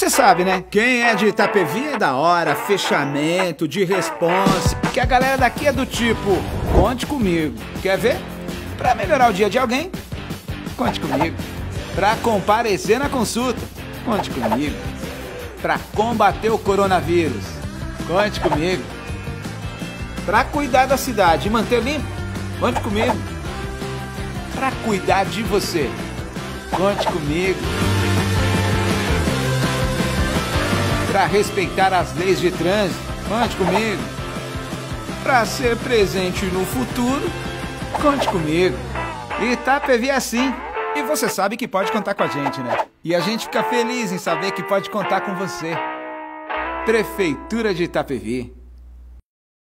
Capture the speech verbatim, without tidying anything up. Você sabe, né? Quem é de Itapevi é da hora, fechamento, de responsa, porque a galera daqui é do tipo, conte comigo. Quer ver? Pra melhorar o dia de alguém, conte comigo. Pra comparecer na consulta, conte comigo. Pra combater o coronavírus, conte comigo. Pra cuidar da cidade e manter limpo, conte comigo. Pra cuidar de você, conte comigo. Para respeitar as leis de trânsito, conte comigo. Para ser presente no futuro, conte comigo. Itapevi é assim. E você sabe que pode contar com a gente, né? E a gente fica feliz em saber que pode contar com você. Prefeitura de Itapevi.